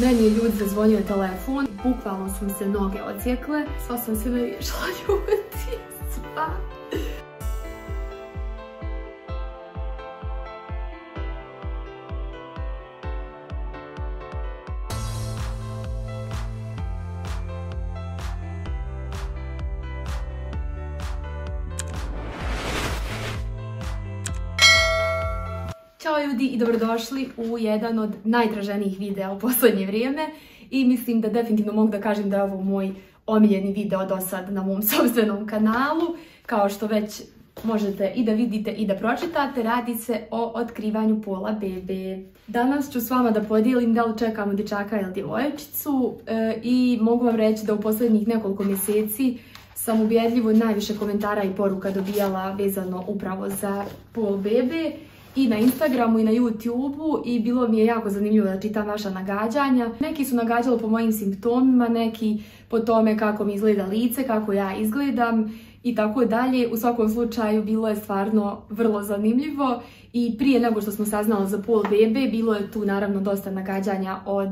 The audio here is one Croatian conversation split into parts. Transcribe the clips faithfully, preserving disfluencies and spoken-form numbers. Meni je ljudi zazvonio telefon, bukvalno su mi se noge odsjekle, sva sam se naježala ljudi, sva. Ćao ljudi i dobrodošli u jedan od najtraženijih videa u poslednje vrijeme i mislim da definitivno mogu da kažem da je ovo moj omiljeni video do sad na mom sopstvenom kanalu. Kao što već možete i da vidite i da pročitate, radi se o otkrivanju pola bebe. Danas ću s vama da podijelim da li čekamo dječaka ili djevojčicu i mogu vam reći da u poslednjih nekoliko mjeseci sam ubjedljivo najviše komentara i poruka dobijala vezano upravo za pol bebe. I na Instagramu i na YouTubeu i bilo mi je jako zanimljivo da čitam vaša nagađanja. Neki su nagađali po mojim simptomima, neki po tome kako mi izgleda lice, kako ja izgledam i tako dalje. U svakom slučaju bilo je stvarno vrlo zanimljivo i prije nego što smo saznali za pol bebe bilo je tu naravno dosta nagađanja od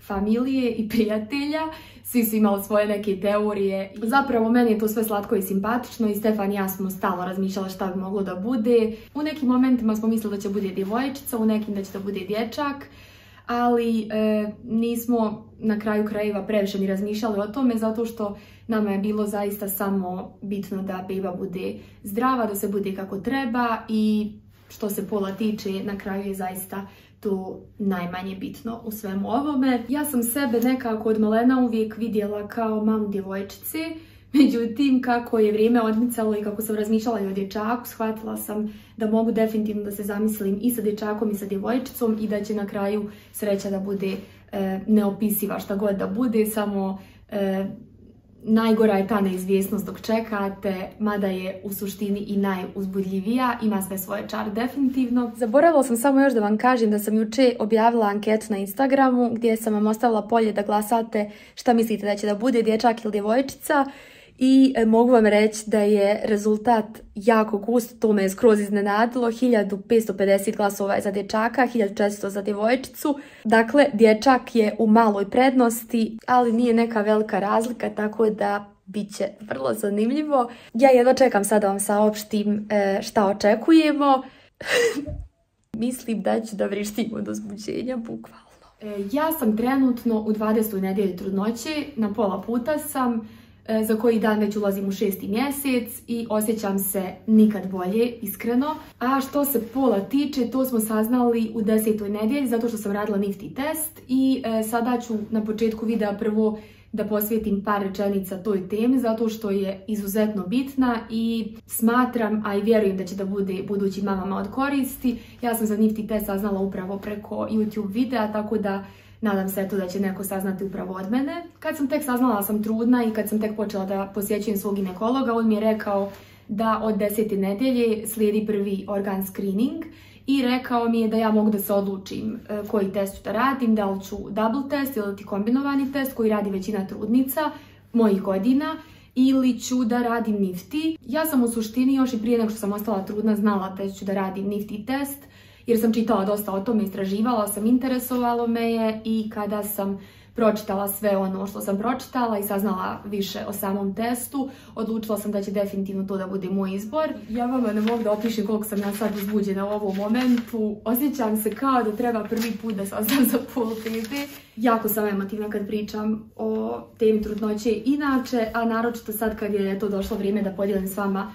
familije i prijatelja. Svi su imali svoje neke teorije. Zapravo meni je to sve slatko i simpatično i Stefan i ja smo stalno razmišljali šta bi moglo da bude. U nekim momentima smo mislili da će bude djevojčica, u nekim da će da bude dječak, ali e, nismo na kraju krajeva previše ni razmišljali o tome zato što nama je bilo zaista samo bitno da beba bude zdrava, da se bude kako treba i što se pola tiče na kraju je zaista to najmanje bitno u svemu ovome. Ja sam sebe nekako od malena uvijek vidjela kao mamu djevojčice, međutim kako je vrijeme odmicalo i kako sam razmišljala i o dječaku, shvatila sam da mogu definitivno da se zamislim i sa dječakom i sa djevojčicom i da će na kraju sreća da bude e, neopisiva, šta god da bude, samo e, najgora je ta neizvjesnost dok čekate, mada je u suštini i najuzbudljivija, ima sve svoje čar definitivno. Zaboravila sam samo još da vam kažem da sam juče objavila anketu na Instagramu gdje sam vam ostavila polje da glasate šta mislite da će da bude, dječak ili djevojčica. I mogu vam reći da je rezultat jako gust, to me je skroz iznenadilo, hiljadu petsto pedeset glasova je za dječaka, hiljadu četiristo za djevojčicu. Dakle, dječak je u maloj prednosti, ali nije neka velika razlika, tako da bit će vrlo zanimljivo. Ja jedva čekam sad da vam saopštim šta očekujemo. Mislim da ću da vrištim od uzbuđenja, bukvalno. Ja sam trenutno u dvadesetoj nedjelji trudnoće, na pola puta sam, za koji dan već ulazim u šesti mjesec i osjećam se nikad bolje, iskreno. A što se pola tiče, to smo saznali u desetoj nedjelji zato što sam radila Nifty Test i e, sada ću na početku videa prvo da posvetim par rečenica toj temi zato što je izuzetno bitna i smatram, a i vjerujem da će da bude budućim mamama od koristi. Ja sam za Nifty Test saznala upravo preko YouTube videa, tako da nadam se eto da će neko saznati upravo od mene. Kad sam tek saznala sam trudna i kad sam tek počela da posjećujem svog ginekologa, on mi je rekao da od desete nedjelje slijedi prvi organ screening i rekao mi je da ja mogu da se odlučim koji test ću da radim, da li ću double test ili ti kombinovani test koji radi većina trudnica mojih godina ili ću da radim Nifty. Ja sam u suštini još i prije nego što sam ostala trudna znala da ću da radim Nifty test, jer sam čitala dosta o tome, istraživala sam, interesovalo me je i kada sam pročitala sve ono što sam pročitala i saznala više o samom testu, odlučila sam da će definitivno to da bude moj izbor. Ja vama ne mogu da opišem koliko sam ja sad uzbuđena u ovom momentu. Osjećam se kao da treba prvi put da saznam za pol bebe. Jako sam emotivna kad pričam o temi trudnoće inače, a naročito sad kad je to došlo vrijeme da podijelim s vama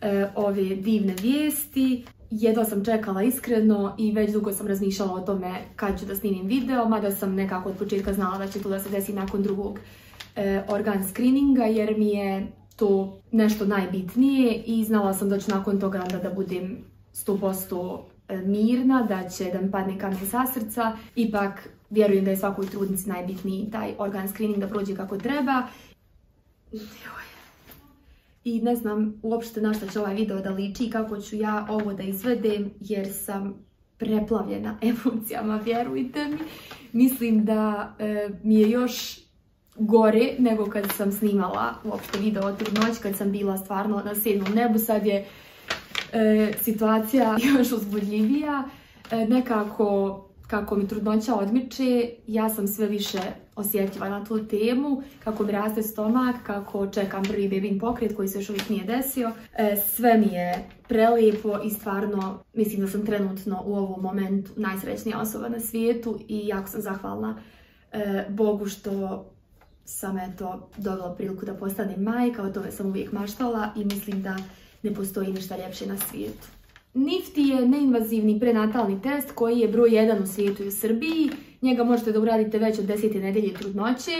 e, ove divne vijesti. Jedva sam čekala iskreno i već dugo sam razmišljala o tome kad ću da snimim video, mada sam nekako od početka znala da će to da se desi nakon drugog e, organ screeninga jer mi je to nešto najbitnije i znala sam da ću nakon toga onda da budem sto posto mirna, da će da mi padne kamen sa srca. Ipak vjerujem da je svakoj trudnici najbitniji taj organ screening da prođe kako treba. I ne znam uopšte na šta će ovaj video da liči i kako ću ja ovo da izvedem jer sam preplavljena emocijama, vjerujte mi. Mislim da e, mi je još gore nego kad sam snimala uopšte video o trudnoći, kad sam bila stvarno na sedmom nebu. Sad je e, situacija još uzbudljivija. E, nekako kako mi trudnoća odmiče, ja sam sve više osjetljiva na tu temu, kako mi raste stomak, kako čekam prvi bebin pokret koji se još uvijek nije desio. Sve mi je prelijepo i stvarno mislim da sam trenutno u ovom momentu najsrećnija osoba na svijetu i jako sam zahvalna Bogu što sam eto dobila priliku da postanem majka, o tome sam uvijek maštala i mislim da ne postoji ništa ljepše na svijetu. Nifty je neinvazivni prenatalni test koji je broj jedan u svijetu i u Srbiji. Njega možete da uradite već od desete nedelje trudnoće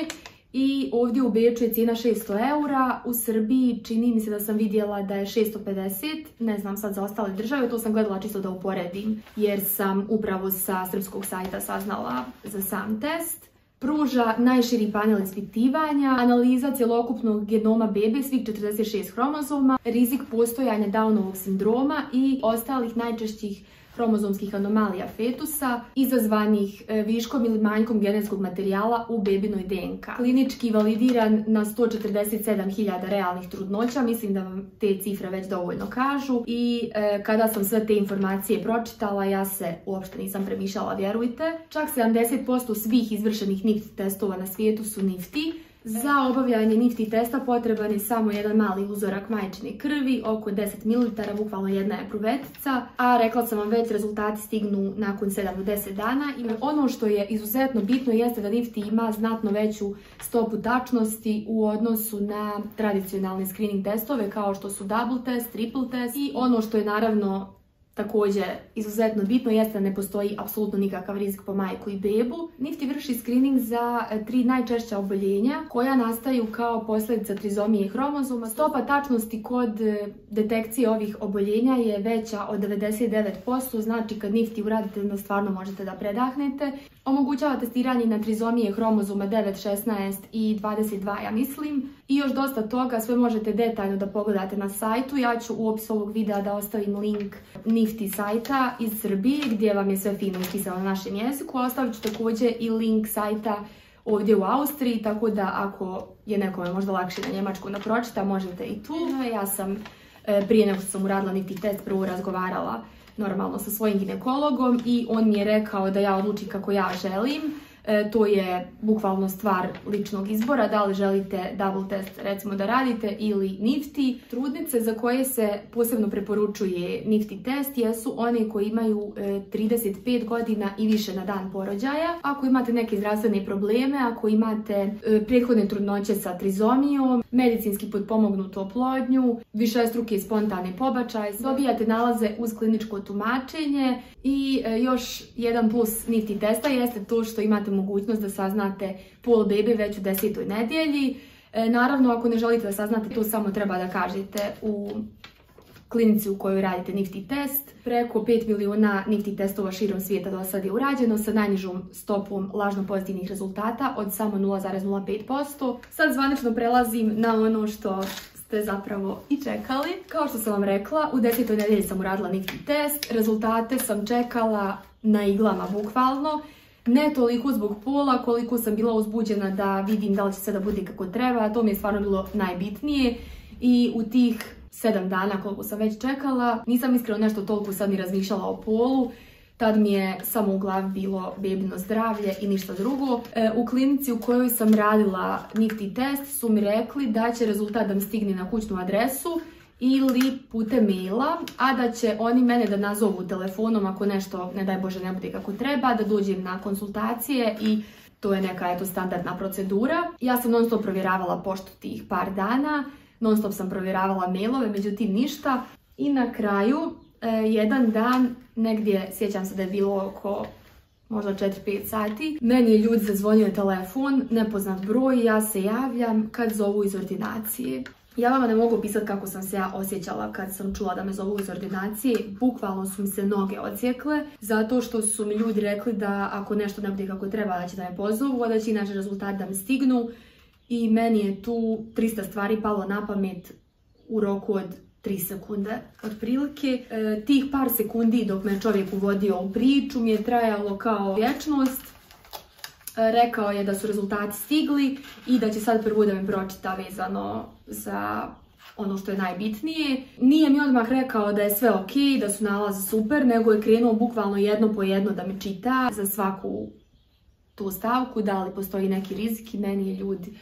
i ovdje u Beču je cijena šesto eura, u Srbiji čini mi se da sam vidjela da je šesto pedeset, ne znam sad za ostale države, to sam gledala čisto da uporedim jer sam upravo sa srpskog sajta saznala za sam test. Pruža najširi panel ispitivanja, analiza cjelokupnog genoma bebe, svih četrdeset šest hromozoma, rizik postojanja Downovog sindroma i ostalih najčešćih hromozomskih anomalija fetusa, izazvanih viškom ili manjkom genetskog materijala u bebinoj de en ka. Klinički validiran na sto četrdeset sedam hiljada realnih trudnoća, mislim da vam te cifre već dovoljno kažu i e, kada sam sve te informacije pročitala, ja se uopšte nisam premišljala, vjerujte. Čak sedamdeset posto svih izvršenih Nifty testova na svijetu su Nifty. Za obavljanje Nifty testa potreban je samo jedan mali uzorak majčine krvi, oko deset mililitara, bukvalno jedna je pruvetica, a rekla sam vam već, rezultati stignu nakon sedam do deset dana. I ono što je izuzetno bitno jeste da Nifty ima znatno veću stopu tačnosti u odnosu na tradicionalne screening testove kao što su double test, triple test i ono što je naravno također izuzetno bitno jeste da ne postoji apsolutno nikakav rizik po majku i bebu. Nifty vrši screening za tri najčešća oboljenja koja nastaju kao posljedica trizomije hromozoma. Stopa tačnosti kod detekcije ovih oboljenja je veća od devedeset devet posto, znači kad Nifty uradite onda stvarno možete da predahnete. Omogućava testiranje na trizomije hromozoma devet, šesnaest i dvadeset dva, ja mislim. I još dosta toga, sve možete detaljno da pogledate na sajtu. Ja ću u opisu ovog videa da ostavim link Nifty sajta iz Srbije gdje vam je sve fino upisano na našem jeziku. Ostavit ću također i link sajta ovdje u Austriji, tako da ako je nekome možda lakše na njemačkom da pročita, možete i tu. Ja sam prije nego što sam uradila Nifty test prvo razgovarala normalno sa svojim ginekologom i on mi je rekao da ja odlučim kako ja želim. E, to je bukvalno stvar ličnog izbora, da li želite double test recimo da radite ili Nifty. Trudnice za koje se posebno preporučuje Nifty test jesu one koji imaju e, trideset pet godina i više na dan porođaja. Ako imate neke zdravstvene probleme, ako imate e, prethodne trudnoće sa trizomijom, medicinski potpomognutu oplodnju, višestruke spontane pobačaje, dobijate nalaze uz kliničko tumačenje i e, još jedan plus Nifty testa jeste to što imate mogućnost da saznate pol bebe već u desetoj nedjelji. E, naravno, ako ne želite da saznate to, samo treba da kažete u klinici u kojoj radite Nifty test. Preko pet miliona Nifty testova širom svijeta do sada je urađeno sa najnižom stopom lažno pozitivnih rezultata od samo nula zarez nula pet posto. Sad zvanično prelazim na ono što ste zapravo i čekali. Kao što sam vam rekla, u desetoj nedjelji sam uradila Nifty test. Rezultate sam čekala na iglama bukvalno. Ne toliko zbog pola, koliko sam bila uzbuđena da vidim da li će sve da bude kako treba, to mi je stvarno bilo najbitnije i u tih sedam dana koliko sam već čekala, nisam iskreno nešto toliko sad ni razmišljala o polu, tad mi je samo u glavi bilo bebino zdravlje i ništa drugo. E, u klinici u kojoj sam radila Nifty test su mi rekli da će rezultat da mi stigne na kućnu adresu ili putem maila, a da će oni mene da nazovu telefonom ako nešto, ne daj Bože, ne bude kako treba, da dođem na konsultacije i to je neka eto, standardna procedura. Ja sam non stop provjeravala poštu tih par dana, non stop sam provjeravala mailove, međutim ništa. I na kraju, eh, jedan dan, negdje, sjećam se da je bilo oko možda četiri do pet sati, meni je ljudi zazvonio telefon, nepoznat broj, ja se javljam kad zovu iz ordinacije. Ja vama ne mogu opisati kako sam se ja osjećala kad sam čula da me zovu iz ordinacije. Bukvalno su mi se noge odsjekle, zato što su mi ljudi rekli da ako nešto ne bude kako treba da će da me pozovu, da će inače rezultati da mi stignu. I meni je tu trista stvari palo na pamet u roku od tri sekunde. Otprilike, e, tih par sekundi dok me čovjek uvodio u priču mi je trajalo kao vječnost. Rekao je da su rezultati stigli i da će sad prvo da me pročita vezano za ono što je najbitnije. Nije mi odmah rekao da je sve ok, da su nalazi super, nego je krenuo bukvalno jedno po jedno da me čita za svaku tu stavku, da li postoji neki rizik. I meni je, ljudi,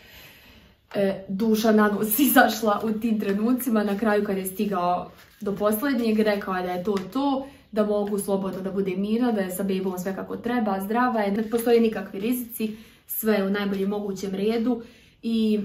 e, duša na nos izašla u tim trenucima. Na kraju, kad je stigao do posljednjeg, rekao je da je to to, da mogu slobodno da bude mira, da je sa bebom sve kako treba, zdrava je, ne postoje nikakvi rizici, sve je u najboljem mogućem redu. I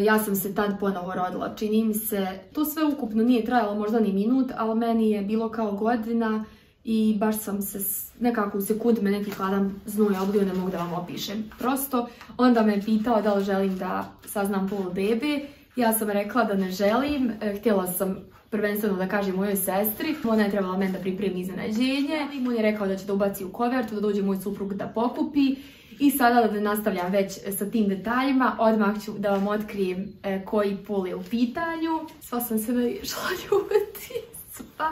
e, ja sam se tad ponovo rodila, čini mi se. To sve ukupno nije trajalo možda ni minut, ali meni je bilo kao godina i baš sam se nekako u sekund me neki hladan znoj oblio, ne mogu da vam opišem. Prosto, onda me je pitao da li želim da saznam pol bebe. Ja sam rekla da ne želim, e, htjela sam prvenstveno da kažem mojoj sestri. Ona je trebala meni da pripremi iznenađenje. On je rekao da će da ubaci u kovertu, da dođe moj suprug da pokupi. I sada, da ne nastavljam već sa tim detaljima, odmah ću da vam otkrijem e, koji pol je u pitanju. Sva sam se da išla ljubiti. Sva.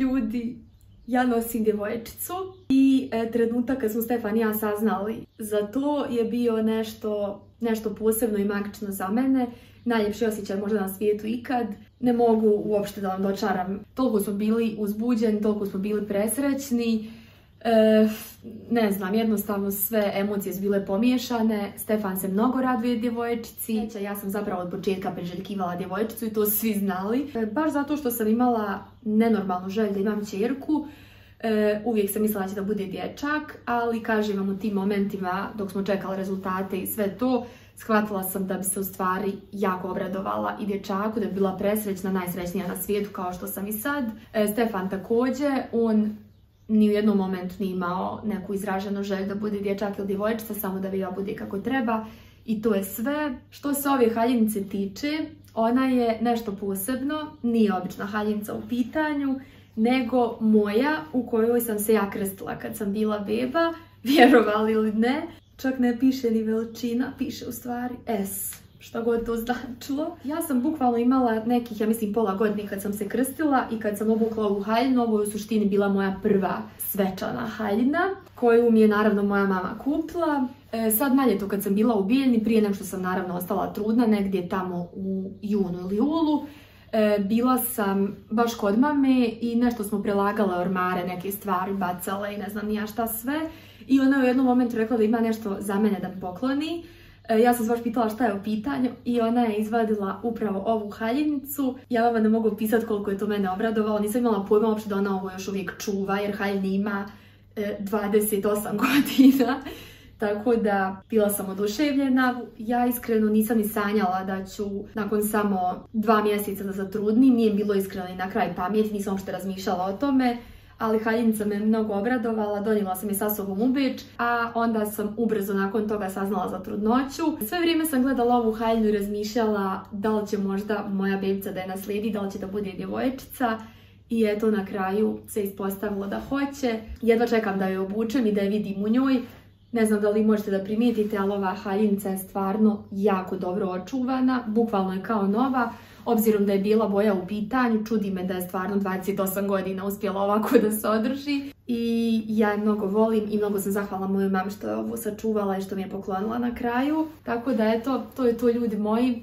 Ljudi, ja nosim djevojčicu i e, trenutak kad smo Stefan i ja saznali za to je bio nešto, nešto posebno i magično za mene. Najljepši osjećaj možda na svijetu ikad. Ne mogu uopšte da vam dočaram. Toliko smo bili uzbuđeni, toliko smo bili presrećni. E, ne znam, jednostavno sve emocije su bile pomiješane. Stefan se mnogo raduje djevojčici. Ja sam zapravo od početka priželjkivala djevojčicu i to svi znali. E, baš zato što sam imala nenormalnu želju da imam ćerku. E, uvijek sam mislila da će da bude dječak, ali kažem vam, u tim momentima dok smo čekali rezultate i sve to, shvatila sam da bi se u stvari jako obradovala i dječaku, da bi bila presrećna, najsrećnija na svijetu kao što sam i sad. E, Stefan također, on ni u jednom momentu nije imao neku izraženu želju da bude dječak ili djevojčica, samo da Viva bude kako treba. I to je sve. Što se ove haljinice tiče, ona je nešto posebno. Nije obična haljinca u pitanju, nego moja u kojoj sam se ja krstila kad sam bila beba. Vjerovali ili ne, čak ne piše ni veličina, piše u stvari S. Šta god to značilo. Ja sam bukvalno imala nekih, ja mislim, pola godine kad sam se krstila i kad sam obukla ovu haljinu. Ovo je u suštini bila moja prva svečana haljina, koju mi je naravno moja mama kupila. E, sad na ljeto kad sam bila u Bijeljni, prije nego što sam naravno ostala trudna, negdje tamo u junu ili julu, e, bila sam baš kod mame i nešto smo prelagale ormare, neke stvari bacale i ne znam ni ja šta sve. I ona je u jednom momentu rekla da ima nešto za mene da mi pokloni. Ja sam se baš pitala šta je u pitanju i ona je izvadila upravo ovu haljinicu. Ja vam ne mogu opisati koliko je to mene obradovalo. Nisam imala pojma uopšte da ona ovo još uvijek čuva, jer haljina ima e, dvadeset osam godina. Tako da bila sam oduševljena. Ja iskreno nisam ni sanjala da ću nakon samo dva mjeseca da zatrudnim. Nije bilo iskreno ni na kraj pameti, nisam uopšte razmišljala o tome. Ali haljinica me mnogo obradovala, donijela sam je sa sobom u Beč, a onda sam ubrzo nakon toga saznala za trudnoću. Sve vrijeme sam gledala ovu haljinu i razmišljala da li će možda moja bebica da je naslijedi, da li će da bude djevojčica. I eto, na kraju se ispostavilo da hoće. Jedva čekam da je obučem i da je vidim u njoj. Ne znam da li možete da primijetite, ali ova haljinica je stvarno jako dobro očuvana, bukvalno je kao nova. Obzirom da je bila boja u pitanju, čudi me da je stvarno dvadeset osam godina uspjela ovako da se održi. I ja je mnogo volim i mnogo sam zahvala mojoj mami što je ovo sačuvala i što mi je poklonila na kraju. Tako da eto, to je to, ljudi moji.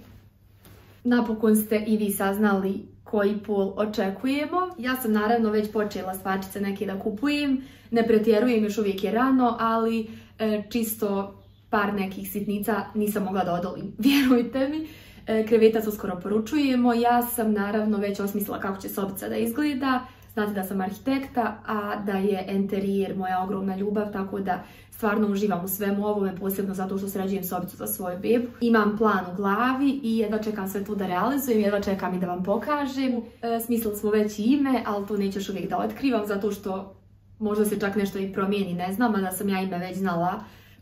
Napokon ste i vi saznali koji pol očekujemo. Ja sam naravno već počela svačice neke da kupujem. Ne pretjerujem, još uvijek je rano, ali e, čisto par nekih sitnica nisam mogla da odolim, vjerujte mi. Kreveta se uskoro poručujemo. Ja sam naravno već osmislila kako će sobica da izgleda. Znate da sam arhitekta, a da je enterijer moja ogromna ljubav, tako da stvarno uživam u svemu ovome, posebno zato što sređujem sobicu za svoju bebu. Imam plan u glavi i jedva čekam sve to da realizujem, jedva čekam i da vam pokažem. E, smislili smo već ime, ali to neću još uvijek da otkrivam, zato što možda se čak nešto i promijeni, ne znam, a da sam ja ime već znala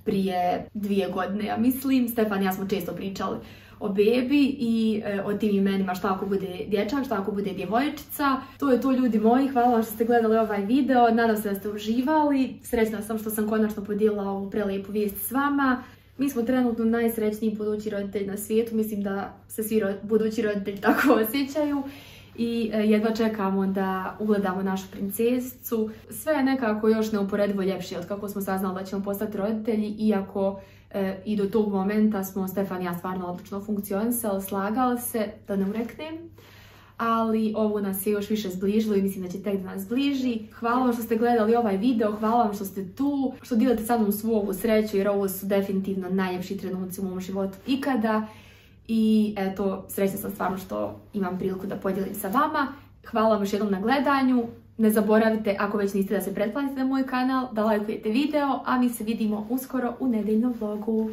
prije dvije godine, ja mislim. Stefan i ja smo često pričali o bebi i e, o tim imenima, šta ako bude dječak, šta ako bude djevojčica. To je to, ljudi moji, hvala vam što ste gledali ovaj video, nadam se da ste uživali. Srećna sam što sam konačno podijelila ovu prelijepu vijest s vama. Mi smo trenutno najsrećniji budući roditelj na svijetu, mislim da se svi ro budući roditelji tako osjećaju. I jedva čekamo da ugledamo našu princesicu. Sve je nekako još neuporedivo ljepše od kako smo saznali da ćemo postati roditelji, iako e, i do tog momenta smo Stefan i ja stvarno odlično funkcionisali, slagali se, da ne ureknem. Ali ovo nas je još više zbližilo i mislim da će tek da nas zbliži. Hvala vam što ste gledali ovaj video, hvala vam što ste tu, što dijelite sa mnom svu ovu sreću, jer ovo su definitivno najljepši trenuci u mom životu ikada. I eto, srećna sam stvarno što imam priliku da podijelim sa vama. Hvala vam još jednom na gledanju. Ne zaboravite, ako već niste, da se pretplatite na moj kanal, da lajkujete video, a mi se vidimo uskoro u nedeljnom vlogu.